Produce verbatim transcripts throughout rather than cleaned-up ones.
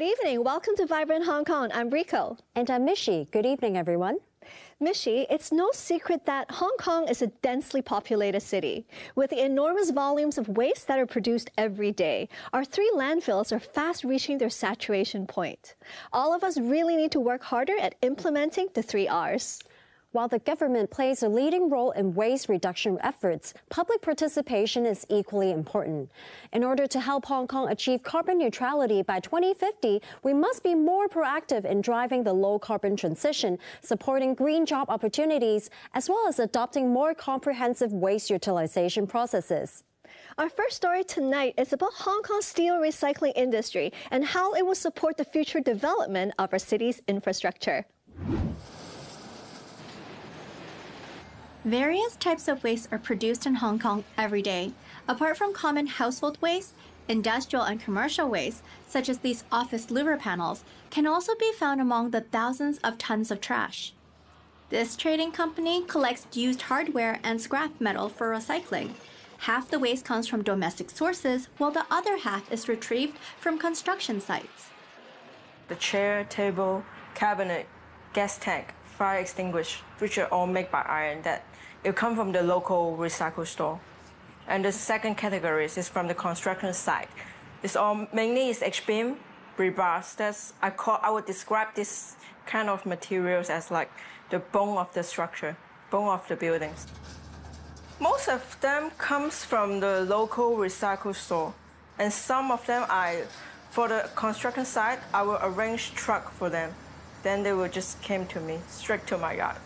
Good evening. Welcome to Vibrant Hong Kong. I'm Rico. And I'm Mishy. Good evening, everyone. Mishy, it's no secret that Hong Kong is a densely populated city. With the enormous volumes of waste that are produced every day, our three landfills are fast reaching their saturation point. All of us really need to work harder at implementing the three R's. While the government plays a leading role in waste reduction efforts, public participation is equally important. In order to help Hong Kong achieve carbon neutrality by twenty fifty, we must be more proactive in driving the low-carbon transition, supporting green job opportunities, as well as adopting more comprehensive waste utilization processes. Our first story tonight is about Hong Kong's steel recycling industry and how it will support the future development of our city's infrastructure. Various types of waste are produced in Hong Kong every day. Apart from common household waste, industrial and commercial waste, such as these office louver panels, can also be found among the thousands of tons of trash. This trading company collects used hardware and scrap metal for recycling. Half the waste comes from domestic sources, while the other half is retrieved from construction sites. The chair, table, cabinet, gas tank, fire extinguisher, which are all made by iron, that it comes from the local recycle store. And the second category is from the construction site. It's all mainly is H-beam, rebars. That's I call I would describe this kind of materials as like the bone of the structure, bone of the buildings. Most of them comes from the local recycle store, and some of them I, for the construction site, I will arrange truck for them. Then they will just came to me straight to my yard.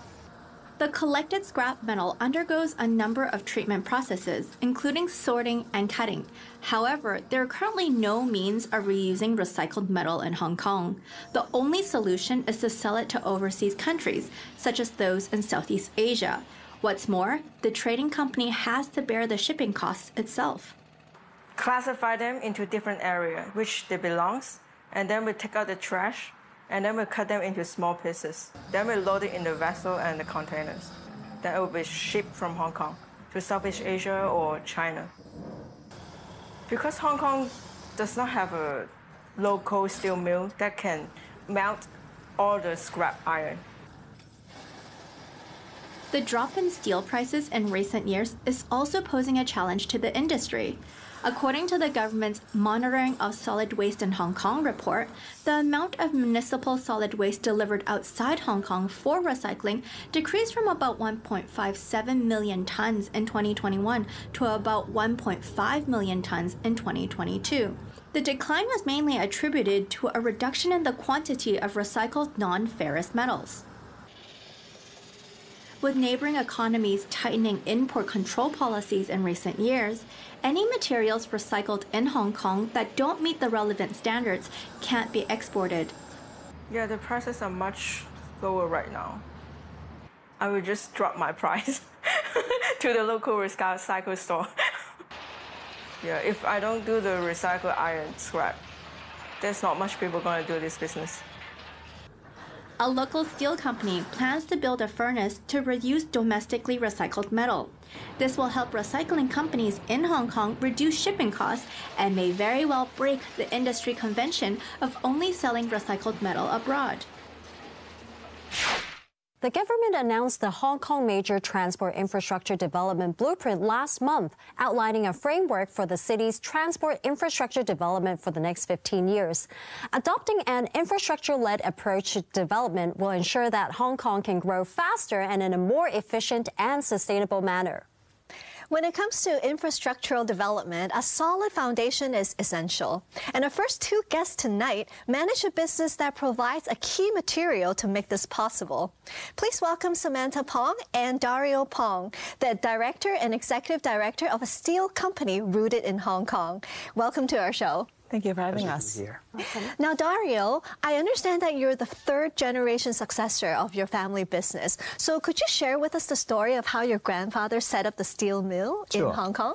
The collected scrap metal undergoes a number of treatment processes, including sorting and cutting. However, there are currently no means of reusing recycled metal in Hong Kong. The only solution is to sell it to overseas countries, such as those in Southeast Asia. What's more, the trading company has to bear the shipping costs itself. Classify them into different areas, which they belong, and then we take out the trash, and then we cut them into small pieces. Then we load it in the vessel and the containers. Then it will be shipped from Hong Kong to Southeast Asia or China. Because Hong Kong does not have a local steel mill that can melt all the scrap iron. The drop in steel prices in recent years is also posing a challenge to the industry. According to the government's Monitoring of Solid Waste in Hong Kong report, the amount of municipal solid waste delivered outside Hong Kong for recycling decreased from about one point five seven million tons in twenty twenty-one to about one point five million tons in twenty twenty-two. The decline was mainly attributed to a reduction in the quantity of recycled non-ferrous metals. With neighboring economies tightening import control policies in recent years, any materials recycled in Hong Kong that don't meet the relevant standards can't be exported. Yeah, the prices are much lower right now. I will just drop my price to the local recycle store. Yeah, if I don't do the recycled iron scrap, there's not much people gonna do this business. A local steel company plans to build a furnace to reuse domestically recycled metal. This will help recycling companies in Hong Kong reduce shipping costs and may very well break the industry convention of only selling recycled metal abroad. The government announced the Hong Kong Major Transport Infrastructure Development Blueprint last month, outlining a framework for the city's transport infrastructure development for the next fifteen years. Adopting an infrastructure-led approach to development will ensure that Hong Kong can grow faster and in a more efficient and sustainable manner. When it comes to infrastructural development, a solid foundation is essential. And our first two guests tonight manage a business that provides a key material to make this possible. Please welcome Samantha Pong and Dario Pong, the director and executive director of a steel company rooted in Hong Kong. Welcome to our show. Thank you for having us. Here. Now, Dario, I understand that you're the third generation successor of your family business. So could you share with us the story of how your grandfather set up the steel mill sure. in Hong Kong?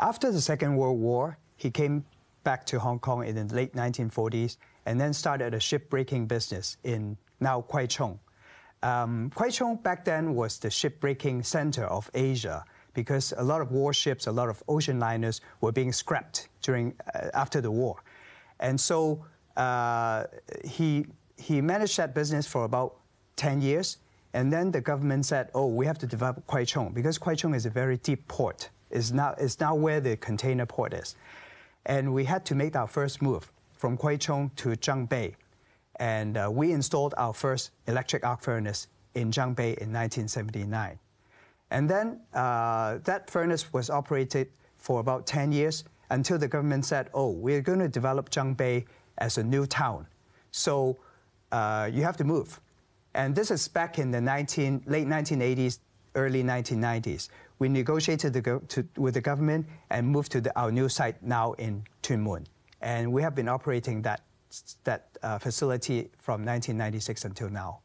After the Second World War, he came back to Hong Kong in the late nineteen forties and then started a shipbreaking business in now Kwai Chung. Um, Kwai Chung back then was the shipbreaking center of Asia, because a lot of warships, a lot of ocean liners were being scrapped during uh, after the war. And so uh, he, he managed that business for about ten years, and then the government said, oh, we have to develop Kwai Chung, because Kwai Chung is a very deep port. It's now, it's now where the container port is. And we had to make our first move from Kwai Chung to Zhangbei. And uh, we installed our first electric arc furnace in Zhangbei in nineteen seventy-nine. And then uh, that furnace was operated for about ten years until the government said, oh, we're going to develop Zhangbei as a new town. So uh, you have to move. And this is back in the late nineteen eighties, early nineteen nineties. We negotiated the go to, with the government and moved to the, our new site now in Tuen Mun. And we have been operating that, that uh, facility from nineteen ninety-six until now.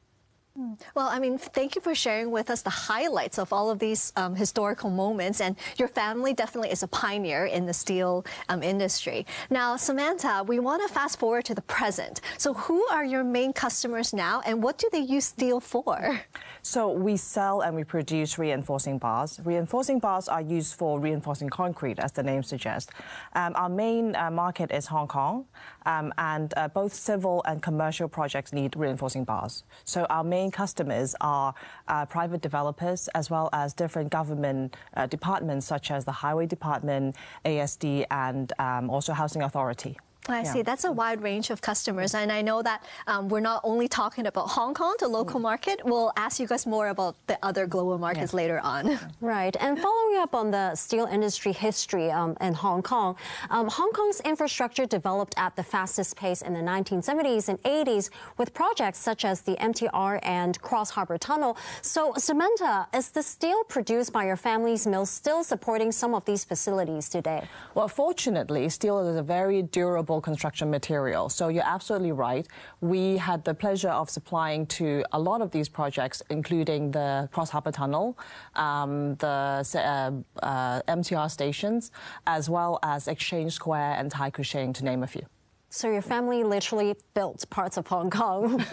Well, I mean, thank you for sharing with us the highlights of all of these um, historical moments, and your family definitely is a pioneer in the steel um, industry. Now, Samantha, we want to fast forward to the present. So who are your main customers now, and what do they use steel for? So we sell and we produce reinforcing bars. Reinforcing bars are used for reinforcing concrete, as the name suggests. Um, our main uh, market is Hong Kong, um, and uh, both civil and commercial projects need reinforcing bars. So our main customers are uh, private developers, as well as different government uh, departments such as the Highway Department, A S D, and um, also Housing Authority. I yeah. see. That's a wide range of customers, and I know that um, we're not only talking about Hong Kong, the local market. We'll ask you guys more about the other global markets yeah. later on. Right. And following up on the steel industry history um, in Hong Kong, um, Hong Kong's infrastructure developed at the fastest pace in the nineteen seventies and eighties with projects such as the M T R and Cross Harbour Tunnel. So, Samantha, is the steel produced by your family's mill still supporting some of these facilities today? Well, fortunately, steel is a very durable construction material. So you're absolutely right. We had the pleasure of supplying to a lot of these projects, including the Cross Harbour Tunnel, um, the uh, uh, M T R stations, as well as Exchange Square and Tai Koo Shing, to name a few. So your family literally built parts of Hong Kong.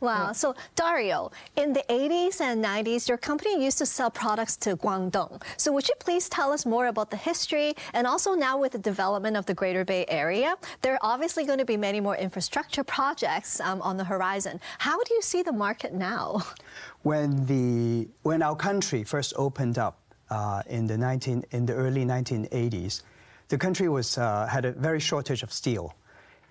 Wow. So, Dario, in the eighties and nineties, your company used to sell products to Guangdong. So would you please tell us more about the history? And also now with the development of the Greater Bay Area, there are obviously going to be many more infrastructure projects um, on the horizon. How do you see the market now? When, the, when our country first opened up uh, in, the 19, in the early nineteen eighties, the country was, uh, had a very shortage of steel.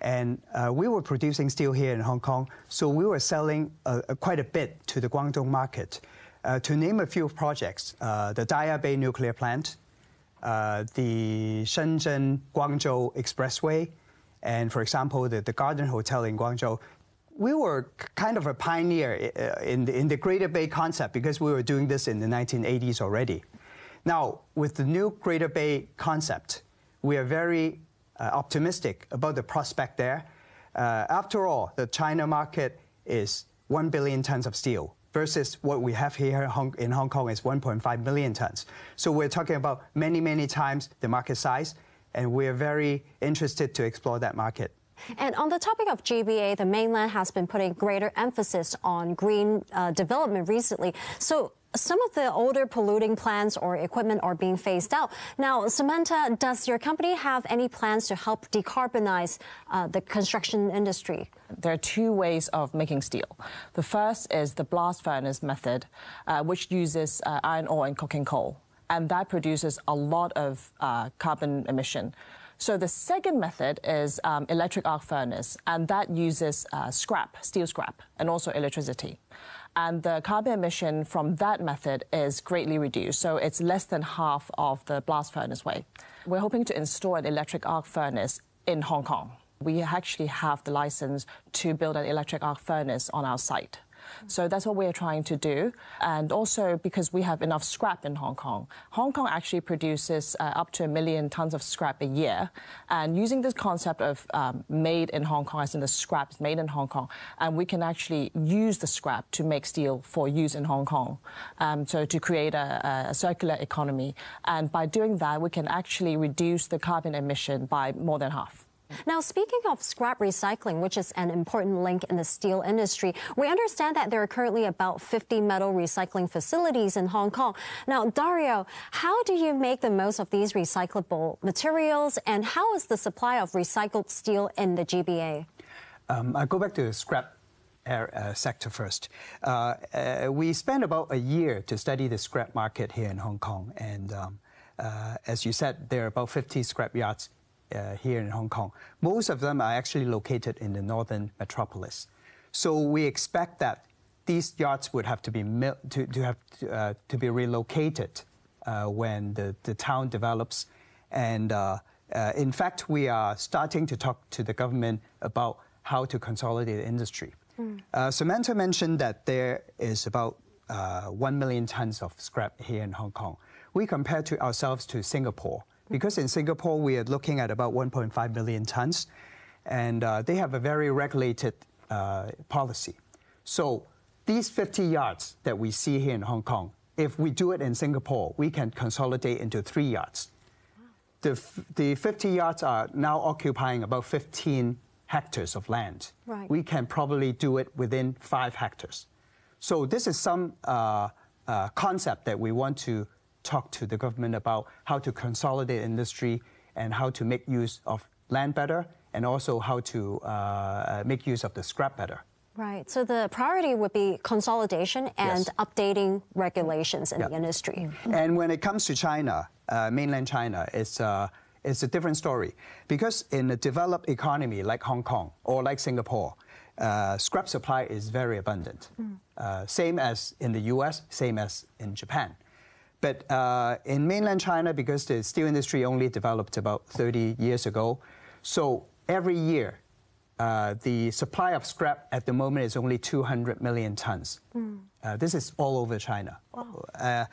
And uh, we were producing steel here in Hong Kong, so we were selling uh, quite a bit to the Guangdong market. Uh, to name a few projects, uh, the Daya Bay Nuclear Plant, uh, the Shenzhen Guangzhou Expressway, and, for example, the, the Garden Hotel in Guangzhou. We were kind of a pioneer in the, in the Greater Bay concept because we were doing this in the nineteen eighties already. Now, with the new Greater Bay concept, we are very Uh, optimistic about the prospect there. Uh, after all, the China market is one billion tons of steel versus what we have here in Hong Kong is one point five million tons. So we're talking about many, many times the market size, and we're very interested to explore that market. And on the topic of G B A, the mainland has been putting greater emphasis on green uh, development recently. So some of the older polluting plants or equipment are being phased out. Now, Samantha, does your company have any plans to help decarbonize uh, the construction industry? There are two ways of making steel. The first is the blast furnace method, uh, which uses uh, iron ore and cooking coal, and that produces a lot of uh, carbon emission. So the second method is um, electric arc furnace, and that uses uh, scrap, steel scrap, and also electricity. And the carbon emission from that method is greatly reduced, so it's less than half of the blast furnace way. We're hoping to install an electric arc furnace in Hong Kong. We actually have the license to build an electric arc furnace on our site. So that's what we're trying to do. And also because we have enough scrap in Hong Kong. Hong Kong actually produces uh, up to a million tons of scrap a year. And using this concept of um, made in Hong Kong, as in the scrap is made in Hong Kong, and we can actually use the scrap to make steel for use in Hong Kong. Um, so to create a, a circular economy. And by doing that, we can actually reduce the carbon emission by more than half. Now, speaking of scrap recycling, which is an important link in the steel industry, we understand that there are currently about fifty metal recycling facilities in Hong Kong. Now, Dario, how do you make the most of these recyclable materials, and how is the supply of recycled steel in the G B A? Um, I'll go back to the scrap air, uh, sector first. Uh, uh, we spent about a year to study the scrap market here in Hong Kong. And um, uh, as you said, there are about fifty scrap yards uh, here in Hong Kong. Most of them are actually located in the northern metropolis. So we expect that these yards would have to be mil to, to have to, uh, to be relocated uh, when the, the town develops. And uh, uh, in fact, we are starting to talk to the government about how to consolidate the industry. Mm. Uh, Samantha mentioned that there is about uh, one million tons of scrap here in Hong Kong. We compare to ourselves to Singapore, because in Singapore we are looking at about one point five million tons, and uh, they have a very regulated uh, policy. So these fifty yards that we see here in Hong Kong, if we do it in Singapore, we can consolidate into three yards. Wow. The, the fifty yards are now occupying about fifteen hectares of land. Right. We can probably do it within five hectares. So this is some uh, uh, concept that we want to talk to the government about, how to consolidate industry and how to make use of land better, and also how to uh, make use of the scrap better. Right. So the priority would be consolidation and yes. updating regulations in yep. the industry. And when it comes to China, uh, mainland China, it's, uh, it's a different story. Because in a developed economy like Hong Kong or like Singapore, uh, scrap supply is very abundant. Mm. Uh, same as in the U S, same as in Japan. But uh, in mainland China, because the steel industry only developed about thirty years ago, so every year, Uh, the supply of scrap at the moment is only two hundred million tons. Mm. Uh, this is all over China. Wow. Uh,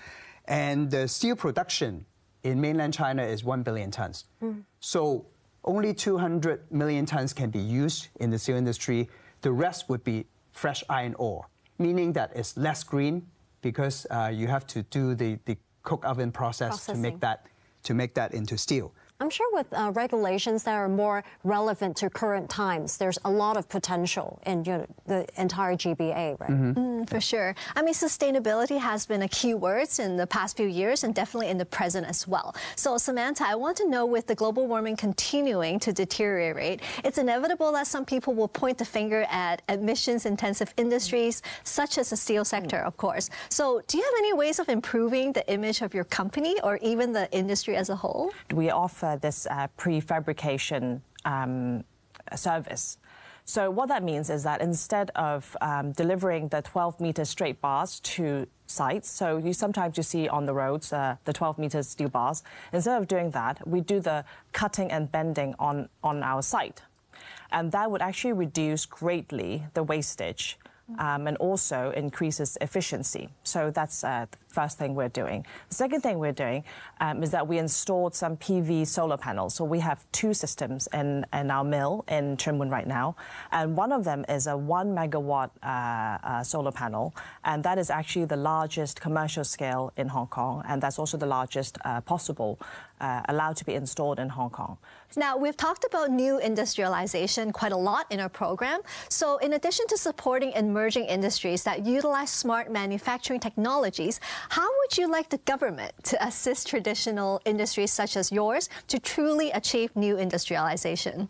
and the steel production in mainland China is one billion tons. Mm. So only two hundred million tons can be used in the steel industry. The rest would be fresh iron ore, meaning that it's less green because uh, you have to do the, the coke oven process Processing. to make that, to make that into steel. I'm sure with uh, regulations that are more relevant to current times, there's a lot of potential in you know, the entire G B A, right? Mm-hmm. mm, for yeah. sure. I mean, sustainability has been a key word in the past few years and definitely in the present as well. So, Samantha, I want to know, with the global warming continuing to deteriorate, it's inevitable that some people will point the finger at emissions-intensive industries, such as the steel sector, mm-hmm. of course. So, do you have any ways of improving the image of your company or even the industry as a whole? We offer Uh, this uh, prefabrication um, service. So what that means is that instead of um, delivering the twelve meter straight bars to sites, so you sometimes you see on the roads uh, the twelve meter steel bars, instead of doing that, we do the cutting and bending on, on our site. And that would actually reduce greatly the wastage. Um, and also increases efficiency. So that's uh, the first thing we're doing. The second thing we're doing um, is that we installed some P V solar panels. So we have two systems in, in our mill in Tsim Wan right now. And one of them is a one megawatt uh, uh, solar panel. And that is actually the largest commercial scale in Hong Kong. And that's also the largest uh, possible uh, allowed to be installed in Hong Kong. Now, we've talked about new industrialization quite a lot in our program. So in addition to supporting emerging industries that utilize smart manufacturing technologies, how would you like the government to assist traditional industries such as yours to truly achieve new industrialization?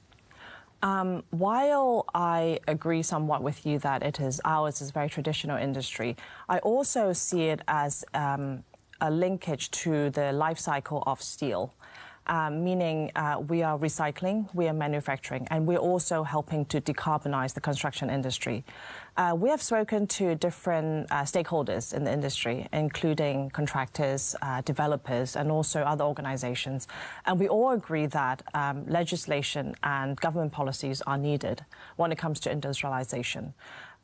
Um, while I agree somewhat with you that it is ours is a very traditional industry, I also see it as um, a linkage to the life cycle of steel. Um, meaning uh, we are recycling, we are manufacturing, and we're also helping to decarbonize the construction industry. Uh, we have spoken to different uh, stakeholders in the industry, including contractors, uh, developers, and also other organizations. And we all agree that um, legislation and government policies are needed when it comes to industrialization.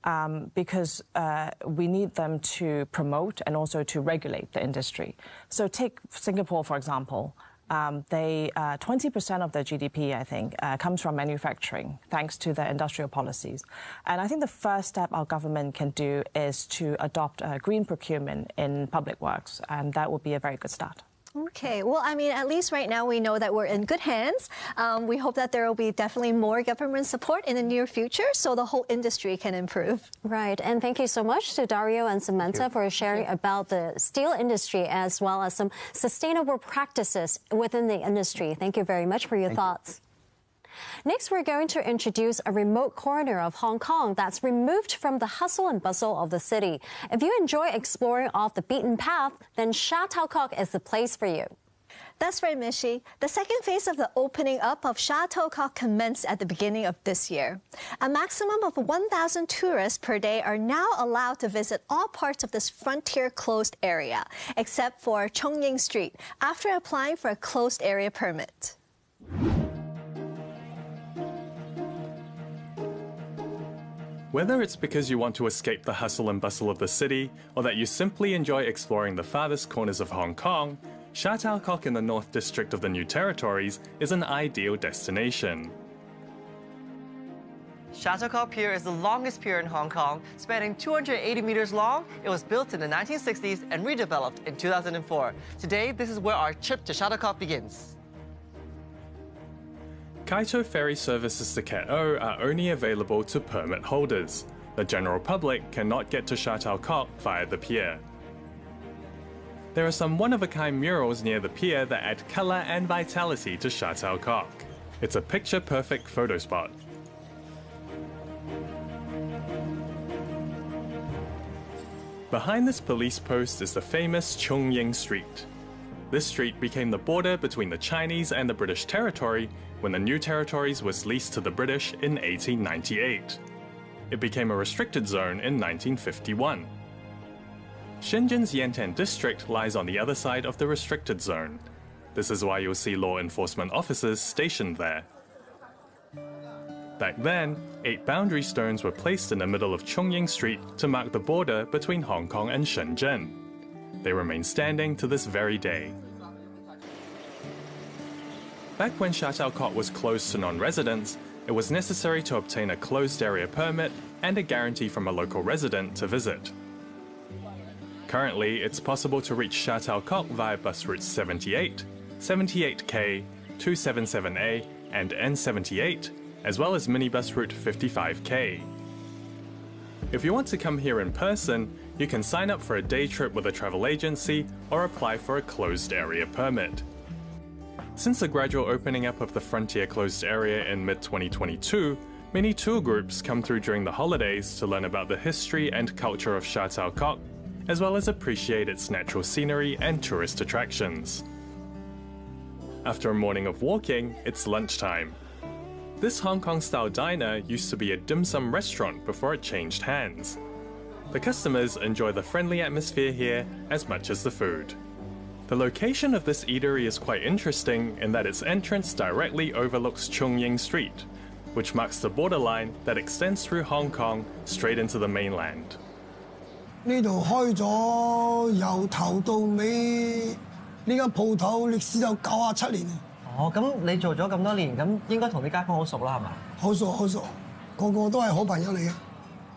Um, because uh, we need them to promote and also to regulate the industry. So take Singapore, for example. Um, they twenty percent uh, of their G D P, I think, uh, comes from manufacturing, thanks to their industrial policies. And I think the first step our government can do is to adopt uh, green procurement in public works, and that would be a very good start. Okay. Well, I mean, at least right now we know that we're in good hands. Um, we hope that there will be definitely more government support in the near future so the whole industry can improve. Right. And thank you so much to Dario and Samantha for sharing about the steel industry as well as some sustainable practices within the industry. Thank you very much for your thank thoughts. You. Next, we're going to introduce a remote corner of Hong Kong that's removed from the hustle and bustle of the city. If you enjoy exploring off the beaten path, then Sha Tau Kok is the place for you. That's right, Mishy. The second phase of the opening up of Sha Tau Kok commenced at the beginning of this year. A maximum of one thousand tourists per day are now allowed to visit all parts of this frontier closed area, except for Chung Ying Street, after applying for a closed area permit. Whether it's because you want to escape the hustle and bustle of the city, or that you simply enjoy exploring the farthest corners of Hong Kong, Sha Tau Kok in the North District of the New Territories is an ideal destination. Sha Tau Kok Pier is the longest pier in Hong Kong, spanning two hundred eighty meters long. It was built in the nineteen sixties and redeveloped in two thousand four. Today, this is where our trip to Sha Tau Kok begins. Kaito ferry services to Ket O are only available to permit holders. The general public cannot get to Sha Tau Kok via the pier. There are some one-of-a-kind murals near the pier that add colour and vitality to Sha Tau Kok. It's a picture-perfect photo spot. Behind this police post is the famous Chung Ying Street. This street became the border between the Chinese and the British territory when the New Territories was leased to the British in eighteen ninety-eight. It became a restricted zone in nineteen fifty-one. Shenzhen's Yantian district lies on the other side of the restricted zone. This is why you'll see law enforcement officers stationed there. Back then, eight boundary stones were placed in the middle of Chung Ying Street to mark the border between Hong Kong and Shenzhen. They remain standing to this very day. Back when Sha Tau Kok was closed to non-residents, it was necessary to obtain a closed area permit and a guarantee from a local resident to visit. Currently, it's possible to reach Sha Tau Kok via bus routes seventy-eight, seventy-eight K, two seventy-seven A and N seventy-eight, as well as minibus route fifty-five K. If you want to come here in person, you can sign up for a day trip with a travel agency or apply for a closed area permit. Since the gradual opening up of the frontier closed area in mid twenty twenty-two, many tour groups come through during the holidays to learn about the history and culture of Sha Tau Kok, as well as appreciate its natural scenery and tourist attractions. After a morning of walking, it's lunchtime. This Hong Kong-style diner used to be a dim sum restaurant before it changed hands. The customers enjoy the friendly atmosphere here as much as the food. The location of this eatery is quite interesting in that its entrance directly overlooks Chung Ying Street, which marks the borderline that extends through Hong Kong straight into the mainland. 呢度開咗由頭到尾，呢間鋪頭歷史有九啊七年。哦，咁你做咗咁多年，咁應該同啲街坊好熟啦，係嘛？好熟好熟，個個都係好朋友嚟嘅。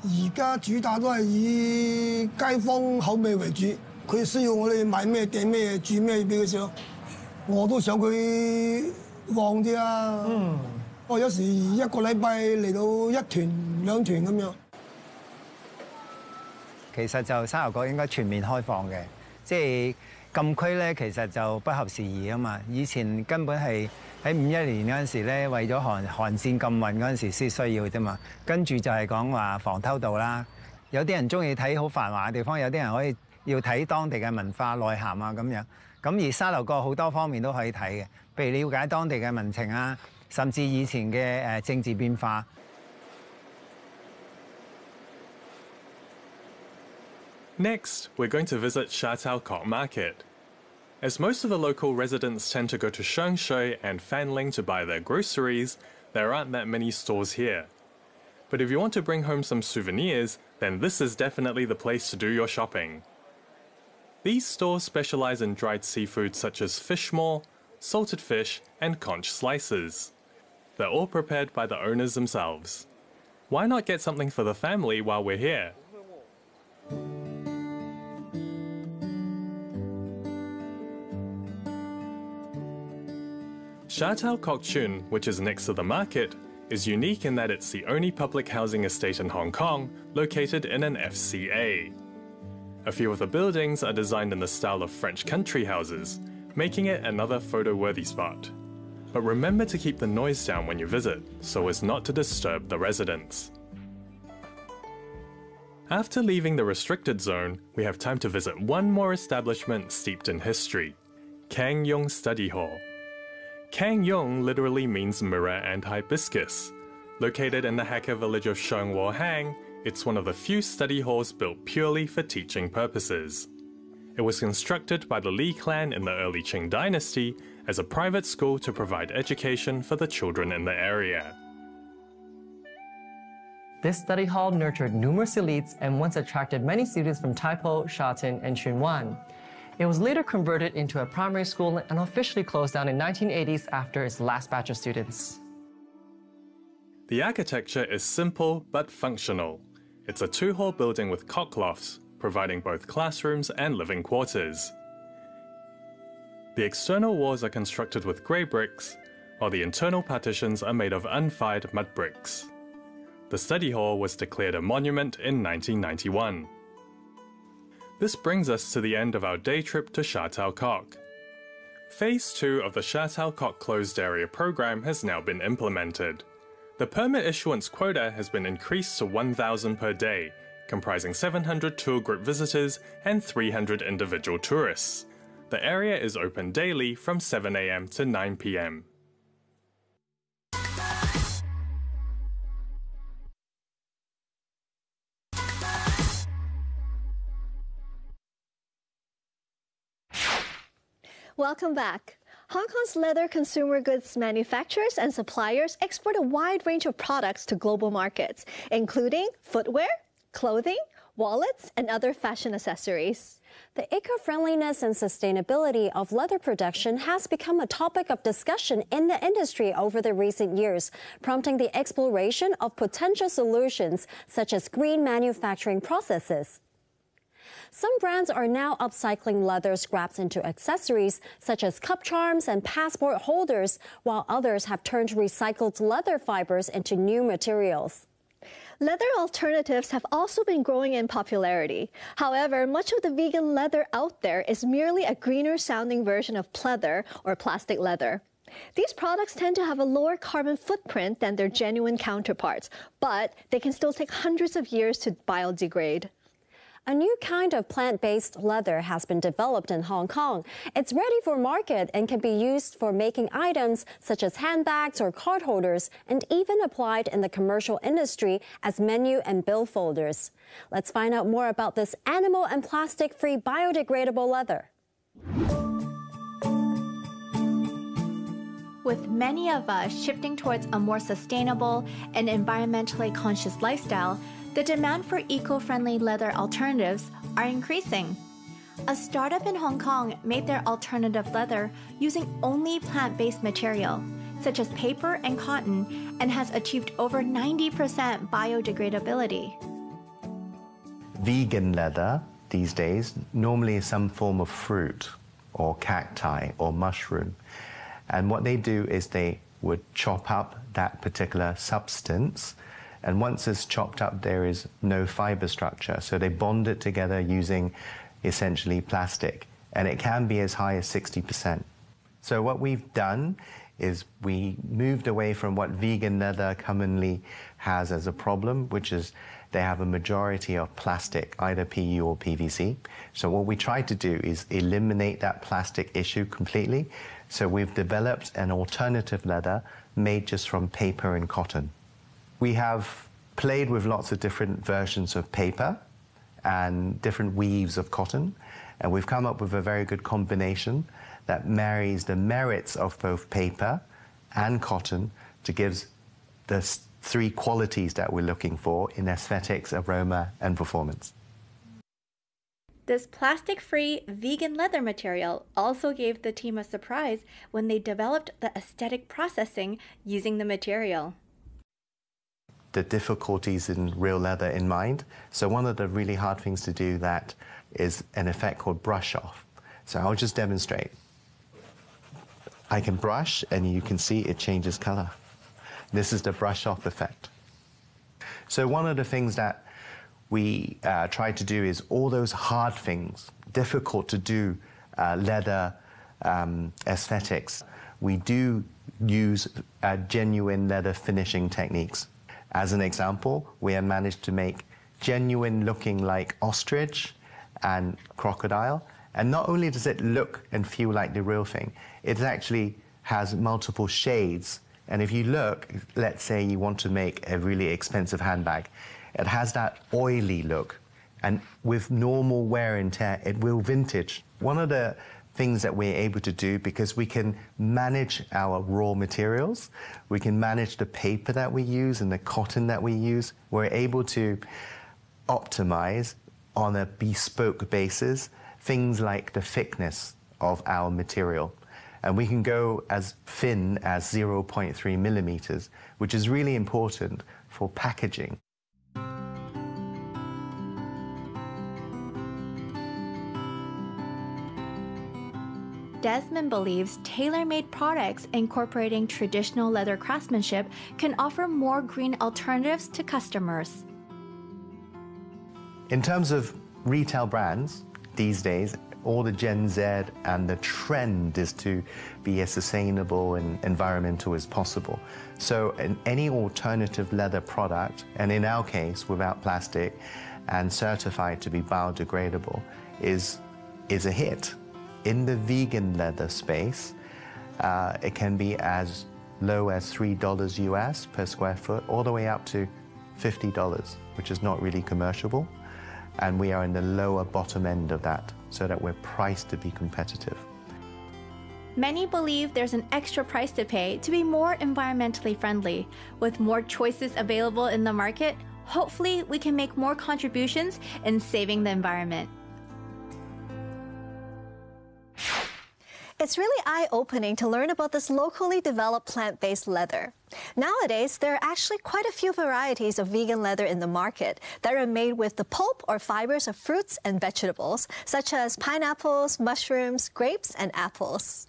而家主打都係以街坊口味為主，佢需要我哋買咩訂咩煮咩俾佢食咯。我都想佢旺啲啊。嗯，我有時一個禮拜嚟到一團兩團咁樣。 其實就沙頭角應該全面開放嘅，即係禁區咧，其實就不合時宜啊嘛。以前根本係喺五一年嗰陣時咧，為咗韓韓戰禁運嗰陣時先需要啫嘛。跟住就係講話防偷渡啦，有啲人中意睇好繁華嘅地方，有啲人可以要睇當地嘅文化內涵啊咁樣。咁而沙頭角好多方面都可以睇嘅，譬如了解當地嘅民情啊，甚至以前嘅政治變化。 Next, we're going to visit Sha Tau Kok Market. As most of the local residents tend to go to Sheung Shui and Fanling to buy their groceries, there aren't that many stores here. But if you want to bring home some souvenirs, then this is definitely the place to do your shopping. These stores specialize in dried seafood such as fish maw, salted fish, and conch slices. They're all prepared by the owners themselves. Why not get something for the family while we're here? Sha Tau Kok Chun, which is next to the market, is unique in that it's the only public housing estate in Hong Kong located in an F C A. A few of the buildings are designed in the style of French country houses, making it another photo-worthy spot. but remember to keep the noise down when you visit, so as not to disturb the residents. After leaving the restricted zone, we have time to visit one more establishment steeped in history, Kang Yong Study Hall. Kang Yong literally means mirror and hibiscus. Located in the Hakka village of Shengwohang, it's one of the few study halls built purely for teaching purposes. It was constructed by the Li clan in the early Qing dynasty as a private school to provide education for the children in the area. This study hall nurtured numerous elites and once attracted many students from Taipo, Shatin, and Tsim Wan. It was later converted into a primary school and officially closed down in the nineteen eighties after its last batch of students. The architecture is simple but functional. It's a two-hall building with cocklofts, providing both classrooms and living quarters. The external walls are constructed with grey bricks, while the internal partitions are made of unfired mud bricks. The study hall was declared a monument in nineteen ninety-one. This brings us to the end of our day trip to Sha Tau Kok. Phase two of the Sha Tau Kok closed area program has now been implemented. The permit issuance quota has been increased to one thousand per day, comprising seven hundred tour group visitors and three hundred individual tourists. The area is open daily from seven A M to nine P M Welcome back. Hong Kong's leather consumer goods manufacturers and suppliers export a wide range of products to global markets, including footwear, clothing, wallets, and other fashion accessories. The eco-friendliness and sustainability of leather production has become a topic of discussion in the industry over the recent years, prompting the exploration of potential solutions such as green manufacturing processes. Some brands are now upcycling leather scraps into accessories such as cup charms and passport holders, while others have turned recycled leather fibers into new materials. Leather alternatives have also been growing in popularity. However, much of the vegan leather out there is merely a greener-sounding version of pleather or plastic leather. These products tend to have a lower carbon footprint than their genuine counterparts, but they can still take hundreds of years to biodegrade. A new kind of plant-based leather has been developed in Hong Kong. It's ready for market and can be used for making items such as handbags or card holders, and even applied in the commercial industry as menu and bill folders. Let's find out more about this animal and plastic-free biodegradable leather. With many of us shifting towards a more sustainable and environmentally conscious lifestyle, the demand for eco-friendly leather alternatives are increasing. A startup in Hong Kong made their alternative leather using only plant-based material, such as paper and cotton, and has achieved over ninety percent biodegradability. Vegan leather these days normally is some form of fruit or cacti or mushroom. And what they do is they would chop up that particular substance, and once it's chopped up, there is no fiber structure. So they bond it together using essentially plastic. And it can be as high as sixty percent. So what we've done is we moved away from what vegan leather commonly has as a problem, which is they have a majority of plastic, either P U or P V C. So what we try to do is eliminate that plastic issue completely. So we've developed an alternative leather made just from paper and cotton. We have played with lots of different versions of paper and different weaves of cotton, and we've come up with a very good combination that marries the merits of both paper and cotton to give the three qualities that we're looking for in aesthetics, aroma, and performance. This plastic-free vegan leather material also gave the team a surprise when they developed the aesthetic processing using the material. The difficulties in real leather in mind. So one of the really hard things to do that is an effect called brush off. So I'll just demonstrate. I can brush and you can see it changes color. This is the brush off effect. So one of the things that we uh, try to do is all those hard things, difficult to do uh, leather um, aesthetics, we do use uh, genuine leather finishing techniques. As an example, we have managed to make genuine looking like ostrich and crocodile. And not only does it look and feel like the real thing, it actually has multiple shades. And if you look, let's say you want to make a really expensive handbag, it has that oily look. And with normal wear and tear, it will vintage. One of the things that we're able to do, because we can manage our raw materials, we can manage the paper that we use and the cotton that we use, we're able to optimize on a bespoke basis things like the thickness of our material. And we can go as thin as zero point three millimeters, which is really important for packaging. Desmond believes tailor-made products incorporating traditional leather craftsmanship can offer more green alternatives to customers. In terms of retail brands, these days, all the Gen Z and the trend is to be as sustainable and environmental as possible. So in any alternative leather product, and in our case, without plastic and certified to be biodegradable, is, is a hit. In the vegan leather space, uh, it can be as low as three dollars U S per square foot, all the way up to fifty dollars, which is not really commercial. And we are in the lower bottom end of that, so that we're priced to be competitive. Many believe there's an extra price to pay to be more environmentally friendly. With more choices available in the market, hopefully we can make more contributions in saving the environment. It's really eye-opening to learn about this locally developed plant-based leather. Nowadays, there are actually quite a few varieties of vegan leather in the market that are made with the pulp or fibers of fruits and vegetables, such as pineapples, mushrooms, grapes, and apples.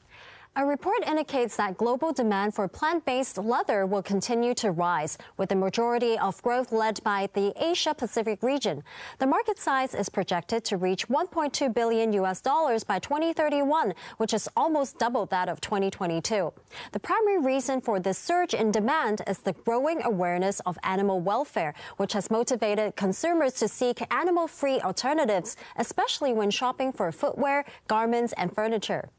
A report indicates that global demand for plant-based leather will continue to rise, with the majority of growth led by the Asia-Pacific region. The market size is projected to reach one point two billion U S dollars by twenty thirty-one, which is almost double that of twenty twenty-two. The primary reason for this surge in demand is the growing awareness of animal welfare, which has motivated consumers to seek animal-free alternatives, especially when shopping for footwear, garments, and furniture.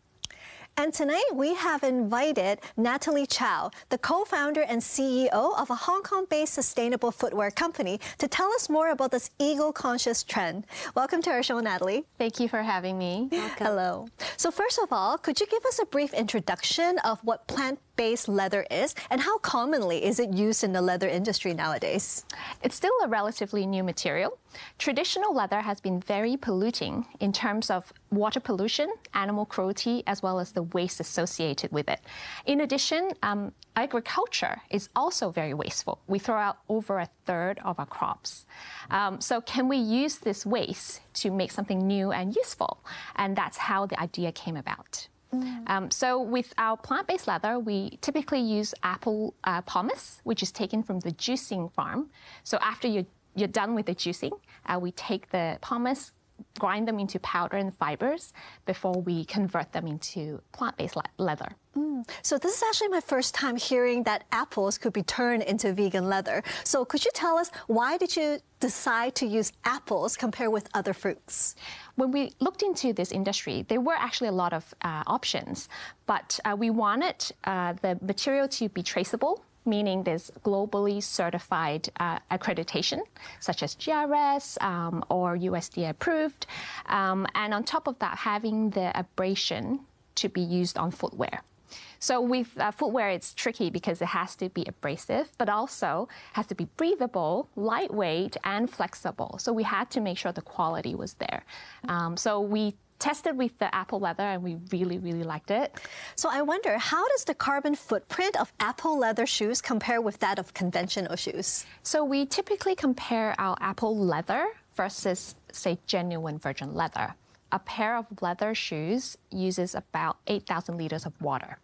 And tonight, we have invited Natalie Chow, the co-founder and C E O of a Hong Kong-based sustainable footwear company, to tell us more about this eco-conscious trend. Welcome to our show, Natalie. Thank you for having me. Welcome. Hello. So first of all, could you give us a brief introduction of what plant-based leather is and how commonly is it used in the leather industry nowadays? It's still a relatively new material. Traditional leather has been very polluting in terms of water pollution, animal cruelty, as well as the waste associated with it. In addition, um, agriculture is also very wasteful. We throw out over a third of our crops. Um, so can we use this waste to make something new and useful? And that's how the idea came about. Mm. Um, so with our plant-based leather, we typically use apple uh, pomace, which is taken from the juicing farm. So after you're You're done with the juicing, uh, we take the pomace, grind them into powder and fibers before we convert them into plant-based le leather. Mm. So this is actually my first time hearing that apples could be turned into vegan leather. So could you tell us, why did you decide to use apples compared with other fruits? When we looked into this industry, there were actually a lot of uh, options, but uh, we wanted uh, the material to be traceable, meaning there's globally certified uh, accreditation, such as G R S um, or U S D A approved. Um, and on top of that, having the abrasion to be used on footwear. So with uh, footwear, it's tricky because it has to be abrasive, but also has to be breathable, lightweight, and flexible. So we had to make sure the quality was there. Um, so we tested with the apple leather and we really, really liked it. So I wonder, how does the carbon footprint of apple leather shoes compare with that of conventional shoes? So we typically compare our apple leather versus, say, genuine virgin leather. A pair of leather shoes uses about eight thousand liters of water.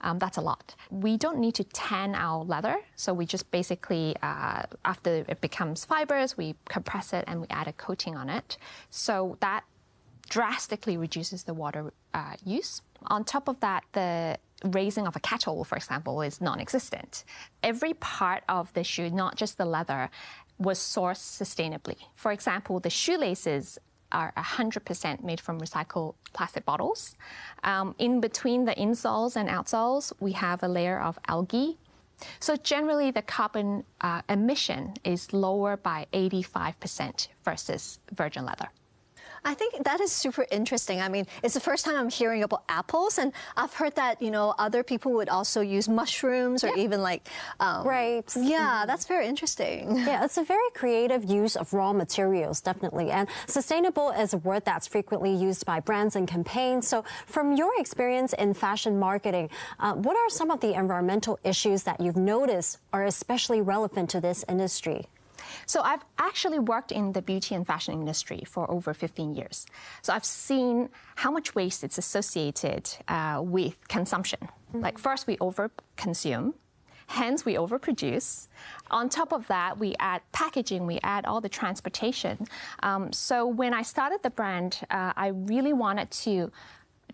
Um, that's a lot. We don't need to tan our leather, so we just basically, uh, after it becomes fibers, we compress it and we add a coating on it. So that drastically reduces the water uh, use. On top of that, the raising of a cattle, for example, is non-existent. Every part of the shoe, not just the leather, was sourced sustainably. For example, the shoelaces are one hundred percent made from recycled plastic bottles. Um, in between the insoles and outsoles, we have a layer of algae. So generally, the carbon uh, emission is lower by eighty-five percent versus virgin leather. I think that is super interesting. I mean, it's the first time I'm hearing about apples, and I've heard that, you know, other people would also use mushrooms or yeah. even like um, grapes. Yeah, that's very interesting. Yeah, it's a very creative use of raw materials, definitely. And sustainable is a word that's frequently used by brands and campaigns. So from your experience in fashion marketing, uh, what are some of the environmental issues that you've noticed are especially relevant to this industry? So I've actually worked in the beauty and fashion industry for over fifteen years. So I've seen how much waste is associated uh, with consumption. Mm-hmm. Like first we overconsume, hence we overproduce. On top of that, we add packaging, we add all the transportation. Um, so when I started the brand, uh, I really wanted to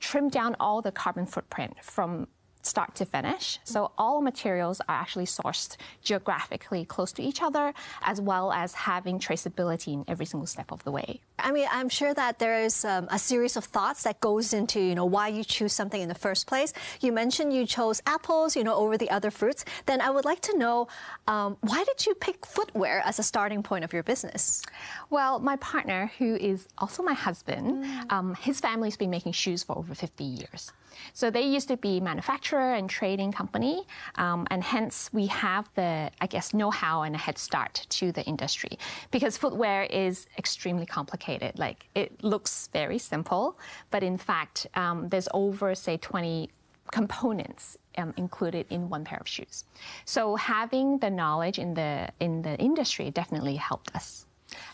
trim down all the carbon footprint from start to finish. So all materials are actually sourced geographically close to each other, as well as having traceability in every single step of the way. I mean, I'm sure that there is um, a series of thoughts that goes into, you know, why you choose something in the first place. You mentioned you chose apples, you know, over the other fruits. Then I would like to know, um, why did you pick footwear as a starting point of your business? Well, my partner, who is also my husband, mm. um, his family's been making shoes for over fifty years. So they used to be manufacturer and trading company, um, and hence we have the, I guess, know-how and a head start to the industry, because footwear is extremely complicated. Like, it looks very simple, but in fact, um, there's over, say, twenty components um, included in one pair of shoes. So having the knowledge in the, in the industry definitely helped us.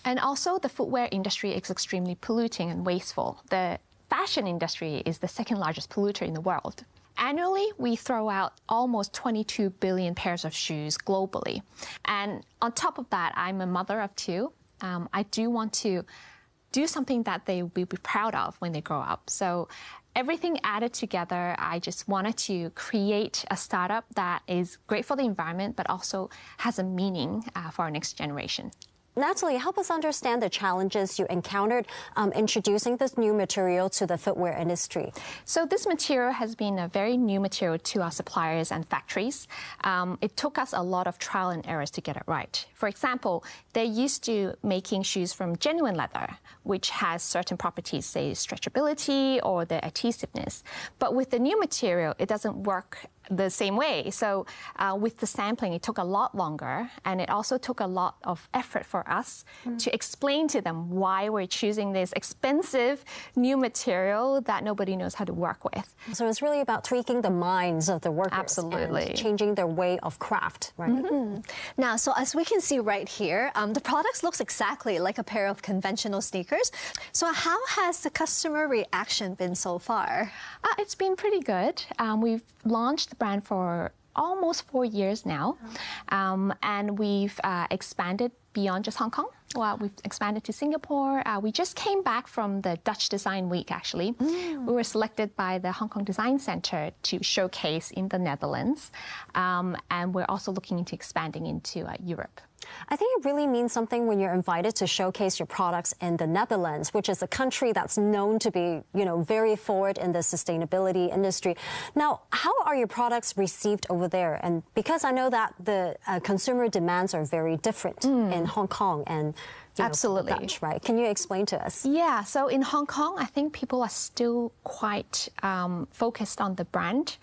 And also, the footwear industry is extremely polluting and wasteful. The fashion industry is the second largest polluter in the world. Annually, we throw out almost twenty-two billion pairs of shoes globally. And on top of that, I'm a mother of two. Um, I do want to do something that they will be proud of when they grow up. So everything added together, I just wanted to create a startup that is great for the environment, but also has a meaning uh, for our next generation. Natalie, help us understand the challenges you encountered um, introducing this new material to the footwear industry. So this material has been a very new material to our suppliers and factories. Um, it took us a lot of trial and errors to get it right. For example, they're used to making shoes from genuine leather, which has certain properties, say stretchability or the adhesiveness. But with the new material, it doesn't work the same way. So uh, with the sampling, it took a lot longer, and it also took a lot of effort for us mm. to explain to them why we're choosing this expensive new material that nobody knows how to work with. So it's really about tweaking the minds of the workers. Absolutely. And changing their way of craft, right? Mm-hmm. Now, so as we can see right here, um, the products looks exactly like a pair of conventional sneakers. So how has the customer reaction been so far? Uh, it's been pretty good. Um, we've launched the brand for almost four years now, um, and we've uh, expanded beyond just Hong Kong. Well, we've expanded to Singapore. Uh, we just came back from the Dutch Design Week, actually. Mm. We were selected by the Hong Kong Design Center to showcase in the Netherlands. Um, and we're also looking into expanding into uh, Europe. I think it really means something when you're invited to showcase your products in the Netherlands, which is a country that's known to be, you know, very forward in the sustainability industry. Now, how are your products received over there? And because I know that the uh, consumer demands are very different mm. in Hong Kong and you know, absolutely Dutch, right? Can you explain to us? Yeah, so in Hong Kong, I think people are still quite um, focused on the brand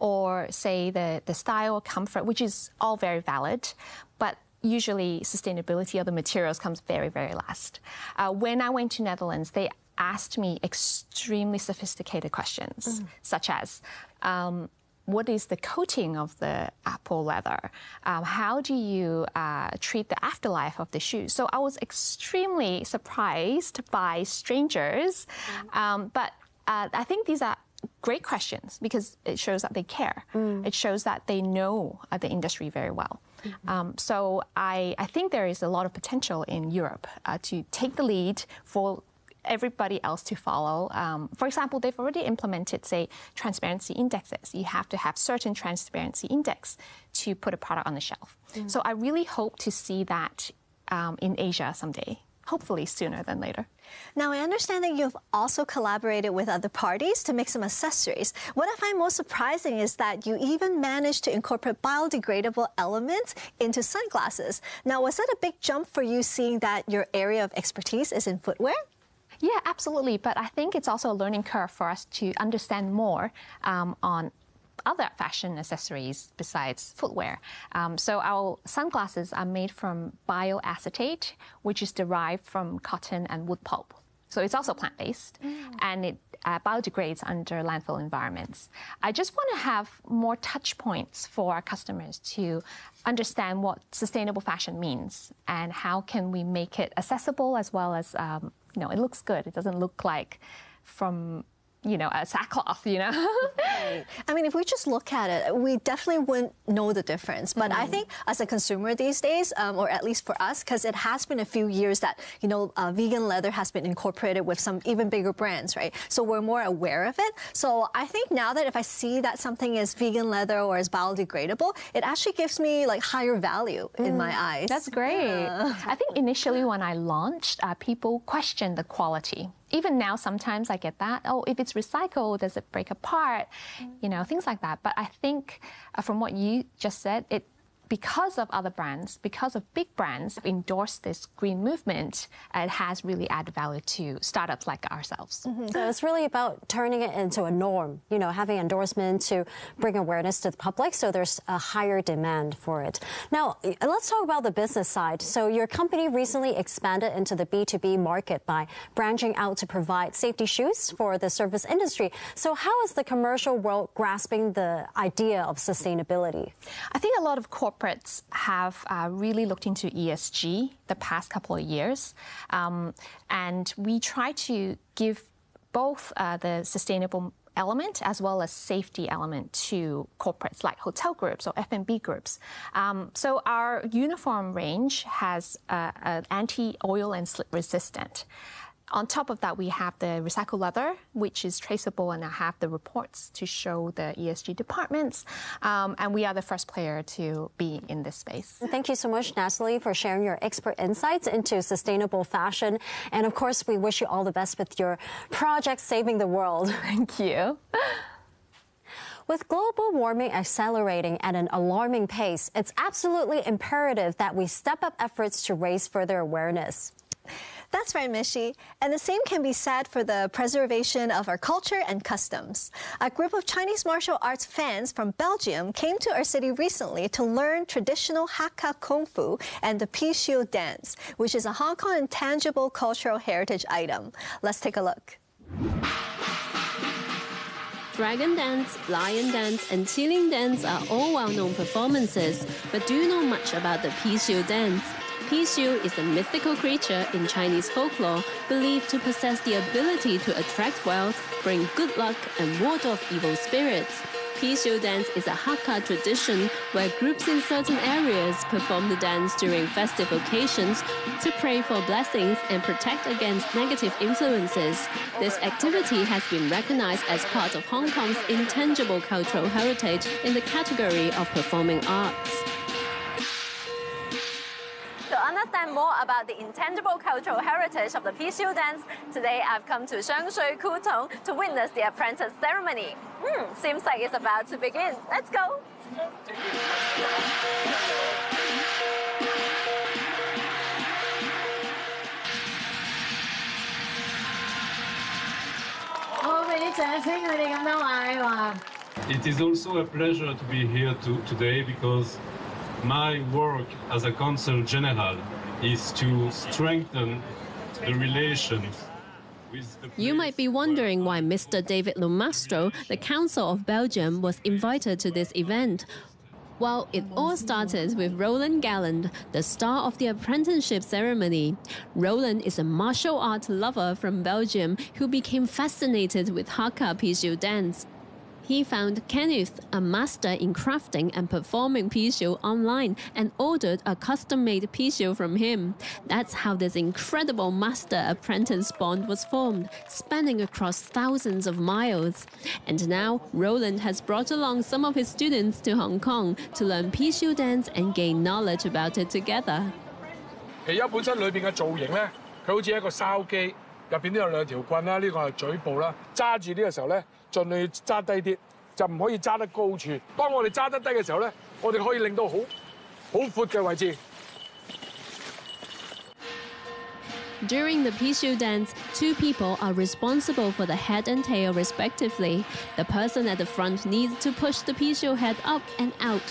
or, say, the, the style or comfort, which is all very valid. But usually sustainability of the materials comes very, very last. Uh, when I went to Netherlands, they asked me extremely sophisticated questions, mm-hmm. such as, um, what is the coating of the apple leather? Um, how do you uh, treat the afterlife of the shoe? So I was extremely surprised by strangers, mm-hmm. um, but uh, I think these are great questions because it shows that they care. Mm. It shows that they know uh, the industry very well. Mm-hmm. um, so I, I think there is a lot of potential in Europe uh, to take the lead for everybody else to follow. Um, for example, they've already implemented, say, transparency indexes. You have to have certain transparency index to put a product on the shelf. Mm. So I really hope to see that um, in Asia someday, hopefully sooner than later. Now, I understand that you've also collaborated with other parties to make some accessories. What I find most surprising is that you even managed to incorporate biodegradable elements into sunglasses. Now, was that a big jump for you, seeing that your area of expertise is in footwear? Yeah, absolutely. But I think it's also a learning curve for us to understand more um, on other fashion accessories besides footwear. Um, so our sunglasses are made from bioacetate, which is derived from cotton and wood pulp. So it's also plant-based, mm. and it uh, biodegrades under landfill environments. I just want to have more touch points for our customers to understand what sustainable fashion means and how can we make it accessible as well as, um, you know, it looks good. It doesn't look like from you know, a sackcloth, you know? Right. I mean, if we just look at it, we definitely wouldn't know the difference. But mm. I think as a consumer these days, um, or at least for us, because it has been a few years that, you know, uh, vegan leather has been incorporated with some even bigger brands, right? So we're more aware of it. So I think now that if I see that something is vegan leather or is biodegradable, it actually gives me like higher value mm. in my eyes. That's great. Uh. I think initially when I launched, uh, people questioned the quality. Even now, sometimes I get that, oh, if it's recycled, does it break apart? Mm. You know, things like that. But I think uh, from what you just said, it because of other brands, because of big brands have endorsed this green movement, it has really added value to startups like ourselves. Mm-hmm. So it's really about turning it into a norm, you know, having endorsement to bring awareness to the public, so there's a higher demand for it. Now, let's talk about the business side. So your company recently expanded into the B two B market by branching out to provide safety shoes for the service industry. So how is the commercial world grasping the idea of sustainability? I think a lot of corporate corporates have uh, really looked into E S G the past couple of years, um, and we try to give both uh, the sustainable element as well as safety element to corporates like hotel groups or F and B groups. Um, so our uniform range has uh, an anti-oil and slip resistant. On top of that, we have the recycled leather, which is traceable, and I have the reports to show the E S G departments. Um, and we are the first player to be in this space. Thank you so much, Natalie, for sharing your expert insights into sustainable fashion. And of course, we wish you all the best with your project Saving the World. Thank you. With global warming accelerating at an alarming pace, it's absolutely imperative that we step up efforts to raise further awareness. That's right, Mishy. And the same can be said for the preservation of our culture and customs. A group of Chinese martial arts fans from Belgium came to our city recently to learn traditional Hakka Kung Fu and the Pixiu dance, which is a Hong Kong intangible cultural heritage item. Let's take a look. Dragon dance, lion dance, and qilin dance are all well-known performances, but do you know much about the Pixiu dance? Pixiu is a mythical creature in Chinese folklore believed to possess the ability to attract wealth, bring good luck, and ward off evil spirits. Pixiu dance is a Hakka tradition where groups in certain areas perform the dance during festive occasions to pray for blessings and protect against negative influences. This activity has been recognized as part of Hong Kong's intangible cultural heritage in the category of performing arts. To understand more about the intangible cultural heritage of the Pixiu dance, today I've come to Sheung Shui Kutong to witness the apprentice ceremony. Hmm, seems like it's about to begin. Let's go! It is also a pleasure to be here to, today because my work as a consul general is to strengthen the relations with the You might be wondering why Mister David Lomastro, the Council of Belgium, was invited to this event. Well, it all started with Roland Galland, the star of the apprenticeship ceremony. Roland is a martial art lover from Belgium who became fascinated with Hakka Pixiu dance. He found Kenneth, a master in crafting and performing Pixiu, online and ordered a custom-made Pixiu from him. That's how this incredible master-apprentice bond was formed, spanning across thousands of miles. And now, Roland has brought along some of his students to Hong Kong to learn Pixiu dance and gain knowledge about it together. 其一本身裏邊嘅造型咧，佢好似一個筲箕，入邊都有兩條棍啦，呢個係嘴部啦。揸住呢個時候咧，盡量揸低啲，就唔可以揸得高處。當我哋揸得低嘅時候咧，我哋可以令到好好闊嘅位置。 During the Pixiu dance, two people are responsible for the head and tail respectively. The person at the front needs to push the Pixiu head up and out,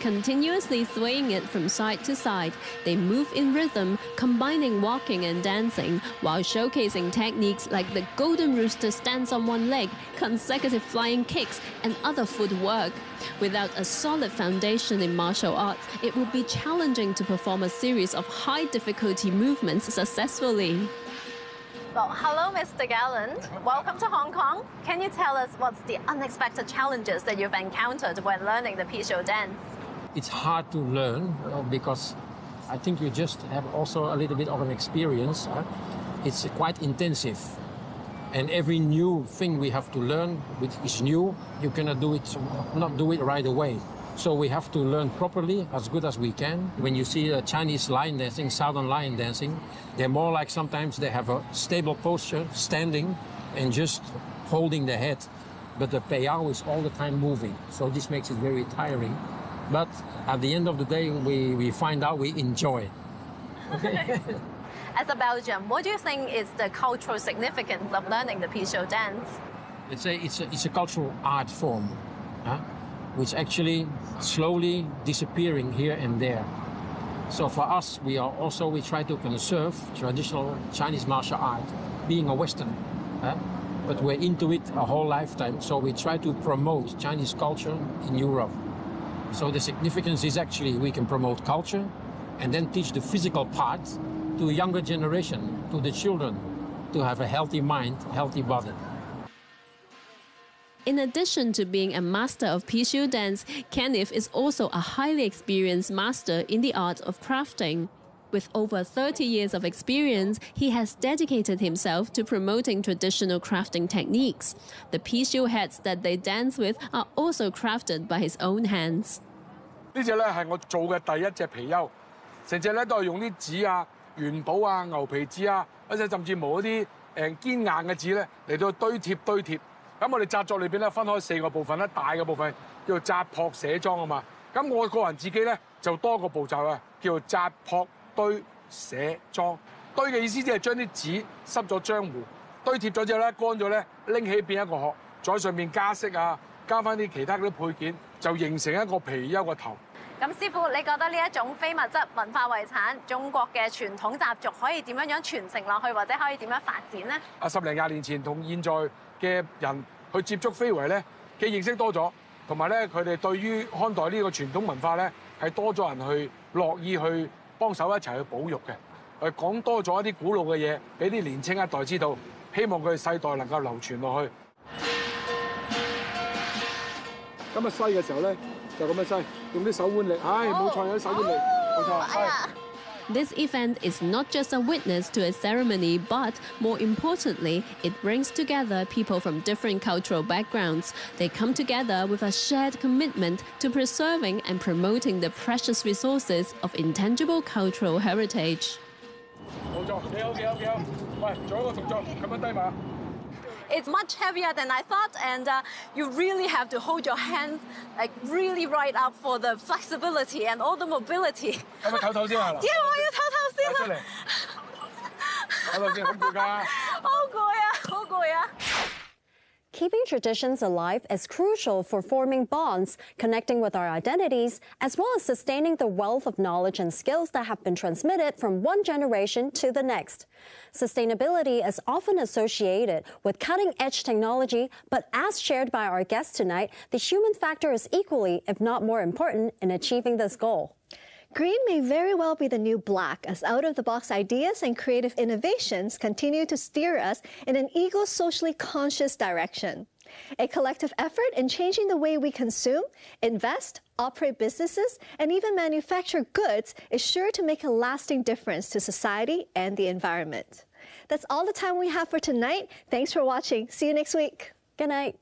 continuously swaying it from side to side. They move in rhythm, combining walking and dancing, while showcasing techniques like the golden rooster stance on one leg, consecutive flying kicks, and other footwork. Without a solid foundation in martial arts, it would be challenging to perform a series of high-difficulty movements successfully. Well, hello, Mister Galland. Welcome to Hong Kong. Can you tell us what's the unexpected challenges that you've encountered when learning the Pixiu dance? It's hard to learn because I think you just have also a little bit of an experience. It's quite intensive. And every new thing we have to learn, which is new, you cannot do it, not do it right away. So we have to learn properly, as good as we can. When you see a Chinese lion dancing, Southern lion dancing, they're more like sometimes they have a stable posture, standing and just holding the head. But the peiao is all the time moving. So this makes it very tiring. But at the end of the day, we, we find out we enjoy it. Okay? As a Belgian, what do you think is the cultural significance of learning the Pixiu dance? It's a, it's a, it's a cultural art form, huh? Which actually slowly disappearing here and there. So for us, we are also, we try to conserve traditional Chinese martial art, being a Western. Huh? But we're into it a whole lifetime, so we try to promote Chinese culture in Europe. So the significance is actually we can promote culture and then teach the physical part to a younger generation, to the children, to have a healthy mind, healthy body. In addition to being a master of Pixiu dance, Kenneth is also a highly experienced master in the art of crafting. With over thirty years of experience, he has dedicated himself to promoting traditional crafting techniques. The Pixiu heads that they dance with are also crafted by his own hands. This is my first Pixiu. I use these 元寶啊、牛皮紙啊，或者甚至無一啲誒堅硬嘅紙咧，嚟到堆貼堆貼。咁我哋紮作裏邊咧分開四個部分啦，大嘅部分叫做紮撲寫裝啊嘛。咁我個人自己咧就多個步驟啊，叫做紮撲堆寫裝。堆嘅意思即係將啲紙濕咗漿糊，堆貼咗之後咧乾咗咧，拎起變一個殼，再上面加色啊，加翻啲其他嗰啲配件，就形成一個貔貅個頭。 咁師傅，你覺得呢一種非物質文化遺產，中國嘅傳統習俗可以點樣樣傳承落去，或者可以點樣發展呢？啊，十零廿年前同現在嘅人去接觸非遺咧嘅認識多咗，同埋咧佢哋對於看待呢個傳統文化咧係多咗人去樂意去幫手一齊去保育嘅，誒講多咗一啲古老嘅嘢俾啲年青一代知道，希望佢哋世代能夠流傳落去。咁啊，西嘅時候咧。 This event is not just a witness to a ceremony, but more importantly, it brings together people from different cultural backgrounds. They come together with a shared commitment to preserving and promoting the precious resources of intangible cultural heritage. It's much heavier than I thought, and uh, you really have to hold your hands like really right up for the flexibility and all the mobility. I'm going to yeah, I'm Keeping traditions alive is crucial for forming bonds, connecting with our identities, as well as sustaining the wealth of knowledge and skills that have been transmitted from one generation to the next. Sustainability is often associated with cutting-edge technology, but as shared by our guest tonight, the human factor is equally, if not more important, in achieving this goal. Green may very well be the new black, as out-of-the-box ideas and creative innovations continue to steer us in an eco-socially conscious direction. A collective effort in changing the way we consume, invest, operate businesses, and even manufacture goods is sure to make a lasting difference to society and the environment. That's all the time we have for tonight. Thanks for watching. See you next week. Good night.